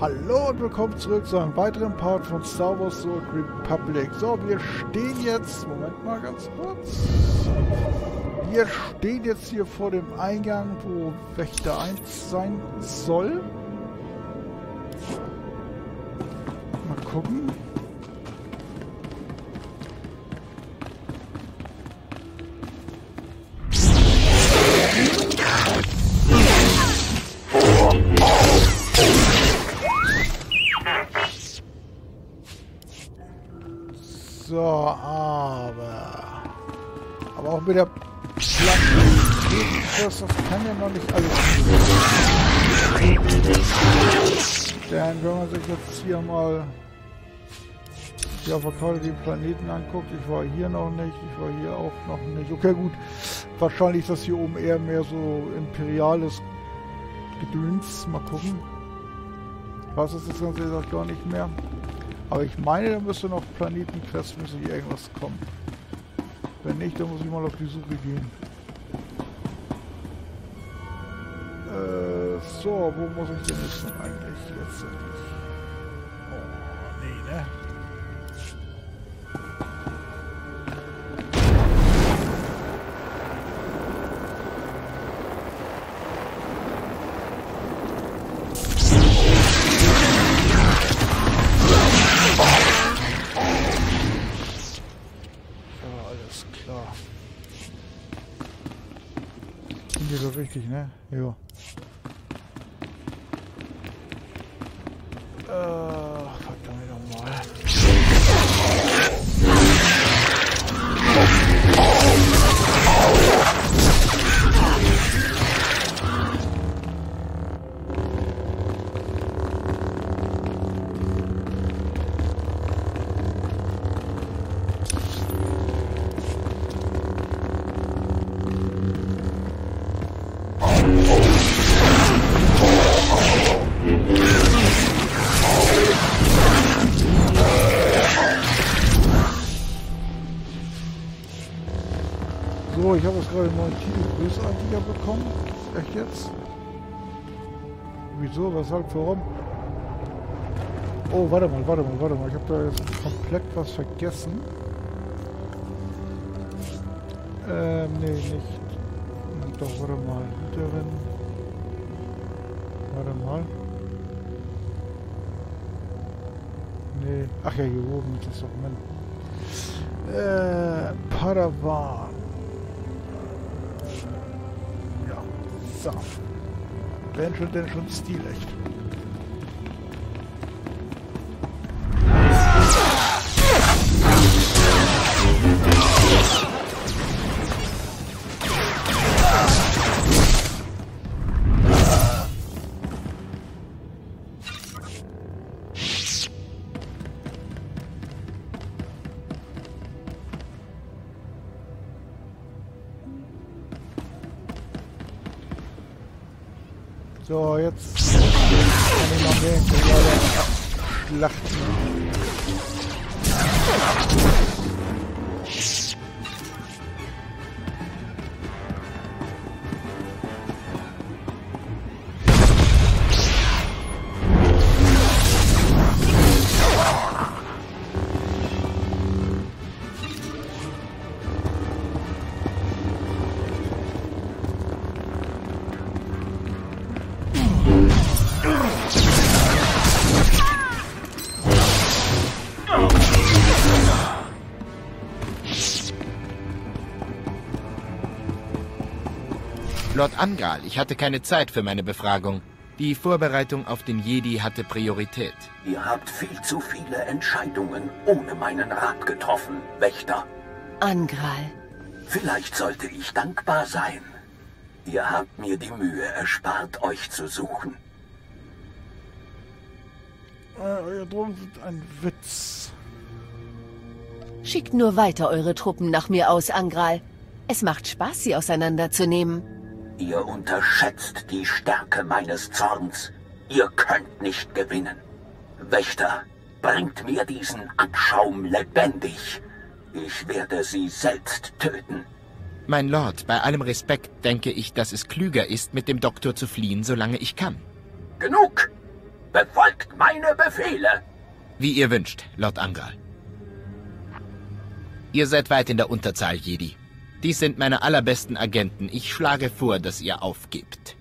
Hallo und willkommen zurück zu einem weiteren Part von Star Wars The Old Republic. So, wir stehen jetzt... Moment mal ganz kurz. Wir stehen jetzt hier vor dem Eingang, wo Wächter 1 sein soll. Mal gucken. So, aber auch mit der Platte, das kann ja noch nicht alles geben. Denn wenn man sich jetzt hier mal die auf der Karte den Planeten anguckt, ich war hier noch nicht, ich war hier auch noch nicht. Okay, gut, wahrscheinlich ist das hier oben eher mehr so imperiales Gedöns. Mal gucken. Was ist das Ganze? Ich sag gar nicht mehr. Aber ich meine, da müsste noch Planetenquest, müsste hier irgendwas kommen. Wenn nicht, dann muss ich mal auf die Suche gehen. So, wo muss ich denn jetzt denn eigentlich letztendlich? Oh, nee, ne? Richtig, ne? Jo. Verdammt nochmal. Ich habe jetzt gerade einen neuen Titel bösartiger bekommen. Echt jetzt? Wieso? Weshalb? Warum? Oh, warte mal. Ich habe da jetzt komplett was vergessen. Nee, nicht. Doch, warte mal. Hüterin. Warte mal. Nee. Ach ja, hier oben ist das Dokument. Padawan. So. Denn schon stilecht. So, jetzt kann ich mal sehen, wie wir da schlachten. Lord Angral, ich hatte keine Zeit für meine Befragung. Die Vorbereitung auf den Jedi hatte Priorität. Ihr habt viel zu viele Entscheidungen ohne meinen Rat getroffen, Wächter. Angral. Vielleicht sollte ich dankbar sein. Ihr habt mir die Mühe erspart, euch zu suchen. Euer Drohnen sind ein Witz. Schickt nur weiter eure Truppen nach mir aus, Angral. Es macht Spaß, sie auseinanderzunehmen. Ihr unterschätzt die Stärke meines Zorns. Ihr könnt nicht gewinnen. Wächter, bringt mir diesen Abschaum lebendig. Ich werde sie selbst töten. Mein Lord, bei allem Respekt denke ich, dass es klüger ist, mit dem Doktor zu fliehen, solange ich kann. Genug! Befolgt meine Befehle! Wie ihr wünscht, Lord Angral. Ihr seid weit in der Unterzahl, Jedi. Dies sind meine allerbesten Agenten. Ich schlage vor, dass ihr aufgibt.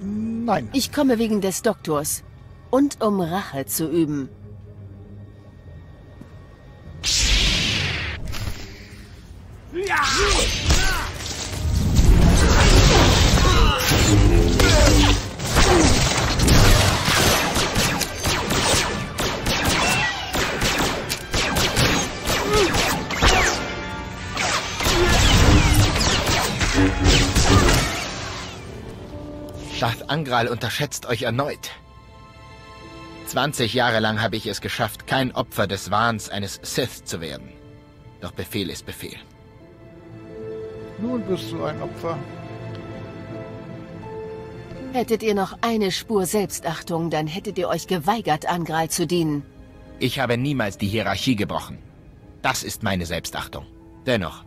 Nein. Ich komme wegen des Doktors. Und um Rache zu üben. Ja. Darth Angral unterschätzt euch erneut. 20 Jahre lang habe ich es geschafft, kein Opfer des Wahns eines Sith zu werden. Doch Befehl ist Befehl. Nun bist du ein Opfer. Hättet ihr noch eine Spur Selbstachtung, dann hättet ihr euch geweigert, Angral zu dienen. Ich habe niemals die Hierarchie gebrochen. Das ist meine Selbstachtung. Dennoch,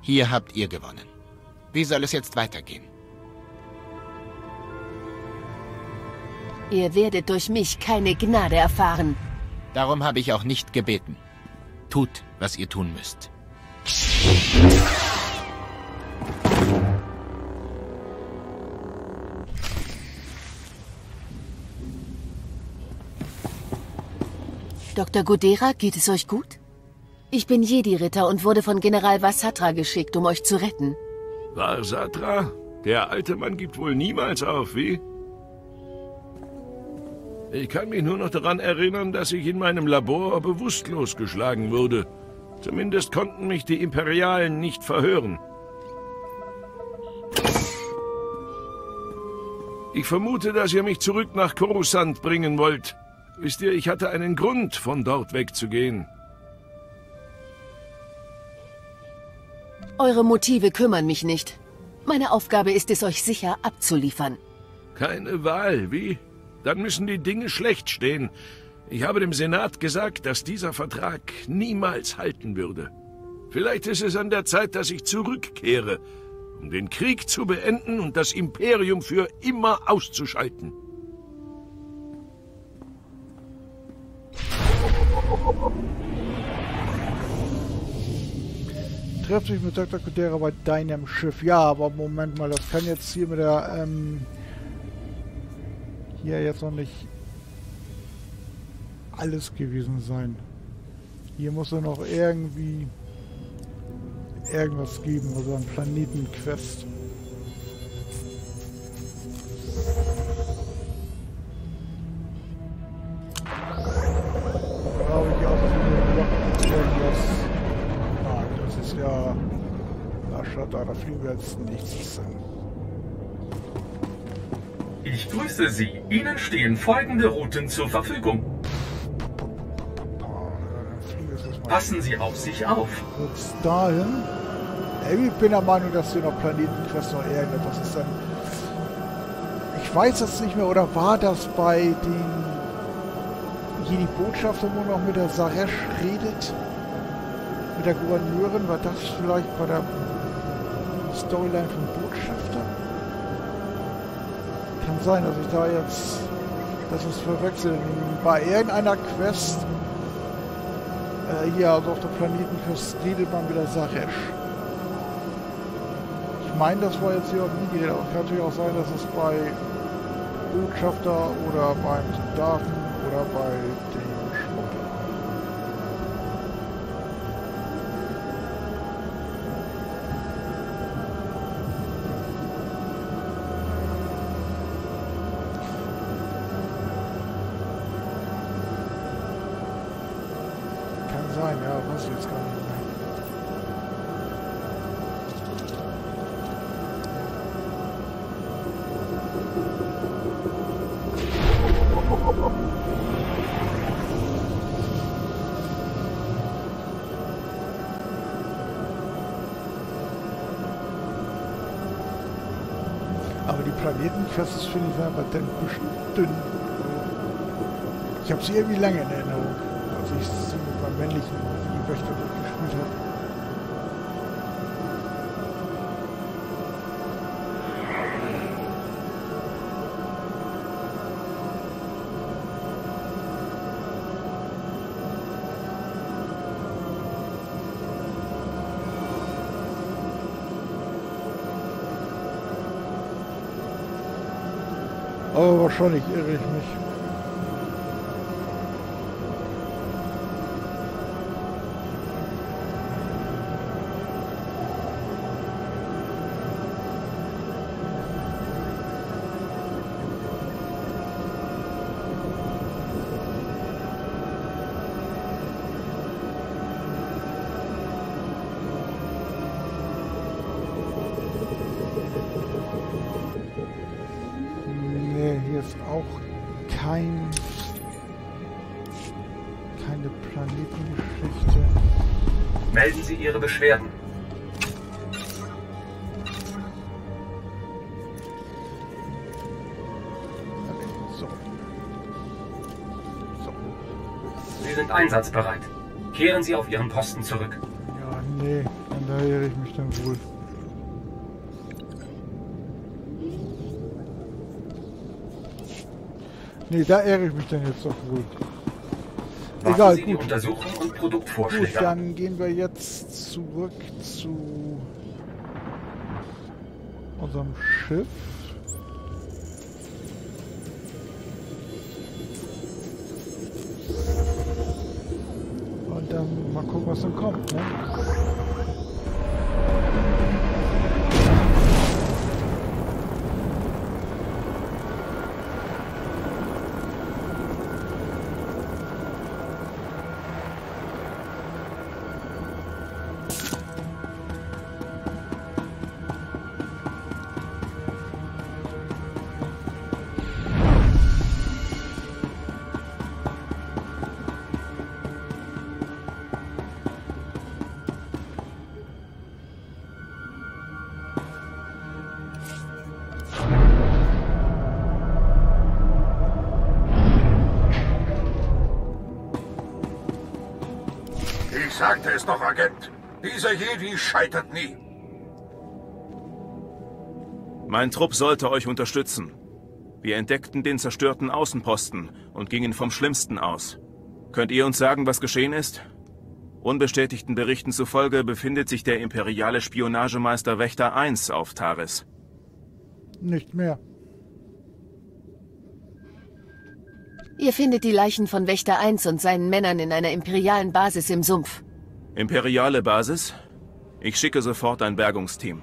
hier habt ihr gewonnen. Wie soll es jetzt weitergehen? Ihr werdet durch mich keine Gnade erfahren. Darum habe ich auch nicht gebeten. Tut, was ihr tun müsst. Dr. Godera, geht es euch gut? Ich bin Jedi-Ritter und wurde von General Var Suthra geschickt, um euch zu retten. Var Suthra? Der alte Mann gibt wohl niemals auf, wie? Ich kann mich nur noch daran erinnern, dass ich in meinem Labor bewusstlos geschlagen wurde. Zumindest konnten mich die Imperialen nicht verhören. Ich vermute, dass ihr mich zurück nach Coruscant bringen wollt. Wisst ihr, ich hatte einen Grund, von dort wegzugehen. Eure Motive kümmern mich nicht. Meine Aufgabe ist es, euch sicher abzuliefern. Keine Wahl, wie? Dann müssen die Dinge schlecht stehen. Ich habe dem Senat gesagt, dass dieser Vertrag niemals halten würde. Vielleicht ist es an der Zeit, dass ich zurückkehre, um den Krieg zu beenden und das Imperium für immer auszuschalten. Trefft sich mit Dr. Godera bei deinem Schiff. Ja, aber Moment mal, das kann jetzt hier mit der... hier jetzt noch nicht alles gewesen sein. Hier muss er noch irgendwie irgendwas geben, also ein Planetenquest. Da brauche ich auch irgendwas. Nein, das ist ja... Na, schaut da, da fliegen wir jetzt nichts an. Ich grüße Sie. Ihnen stehen folgende Routen zur Verfügung. Passen Sie auf sich auf. Jetzt dahin. Ich bin der Meinung, dass wir noch Planetenquest noch irgendetwas ist. Dann ich weiß es nicht mehr. Oder war das bei den Jedi-Botschafter, wo noch mit der Saresh redet? Mit der Gouverneurin? War das vielleicht bei der Storyline vom Botschafter? Kann sein, dass ich da jetzt das ist verwechseln. Bei irgendeiner Quest hier also auf der Planetenquest redet man wieder Saresh. Ich meine, das war jetzt hier auf nie geredet, aber kann natürlich auch sein, dass es bei Botschafter oder beim Soldaten oder bei dem Planetenquest finde ich aber dann bestimmt dünn. Ich habe sie irgendwie lange in Erinnerung, als ich sie mit meinem männlichen Wächter gespielt habe. Aber wahrscheinlich irre ich mich. Keine Planetengeschichte. Melden Sie Ihre Beschwerden. So. So. Sie sind einsatzbereit. Kehren Sie auf Ihren Posten zurück. Ja, nee, von daher irre ich mich dann wohl. Nee, da irre ich mich dann jetzt doch wohl. Egal, Sie gut. Die Untersuchung und Produktvorschläge. Gut, dann gehen wir jetzt zurück zu unserem Schiff. Und dann mal gucken, was dann kommt, ne? Sagte es doch, Agent. Dieser Jedi scheitert nie. Mein Trupp sollte euch unterstützen. Wir entdeckten den zerstörten Außenposten und gingen vom Schlimmsten aus. Könnt ihr uns sagen, was geschehen ist? Unbestätigten Berichten zufolge befindet sich der imperiale Spionagemeister Wächter 1 auf Taris. Nicht mehr. Ihr findet die Leichen von Wächter 1 und seinen Männern in einer imperialen Basis im Sumpf. Imperiale Basis? Ich schicke sofort ein Bergungsteam.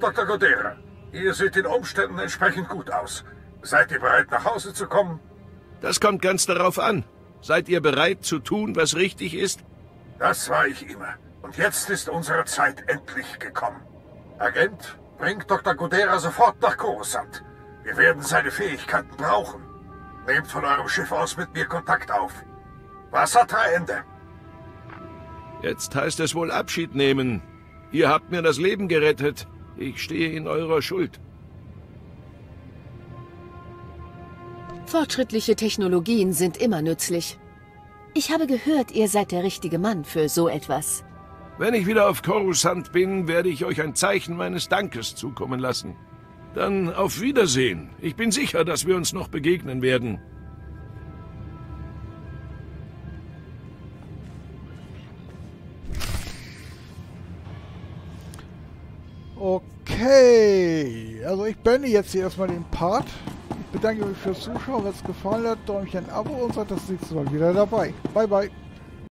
Dr. Godera, ihr seht den Umständen entsprechend gut aus. Seid ihr bereit, nach Hause zu kommen? Das kommt ganz darauf an. Seid ihr bereit, zu tun, was richtig ist? Das war ich immer. Und jetzt ist unsere Zeit endlich gekommen. Agent, bringt Dr. Godera sofort nach Coruscant. Wir werden seine Fähigkeiten brauchen. Nehmt von eurem Schiff aus mit mir Kontakt auf. Wassertraende. Jetzt heißt es wohl Abschied nehmen. Ihr habt mir das Leben gerettet. Ich stehe in eurer Schuld. Fortschrittliche Technologien sind immer nützlich. Ich habe gehört, ihr seid der richtige Mann für so etwas. Wenn ich wieder auf Coruscant bin, werde ich euch ein Zeichen meines Dankes zukommen lassen. Dann auf Wiedersehen. Ich bin sicher, dass wir uns noch begegnen werden. Okay. Also ich beende jetzt hier erstmal den Part. Ich bedanke mich fürs Zuschauen. Wenn es gefallen hat, Däumchen, Abo und seid das nächste Mal wieder dabei. Bye, bye.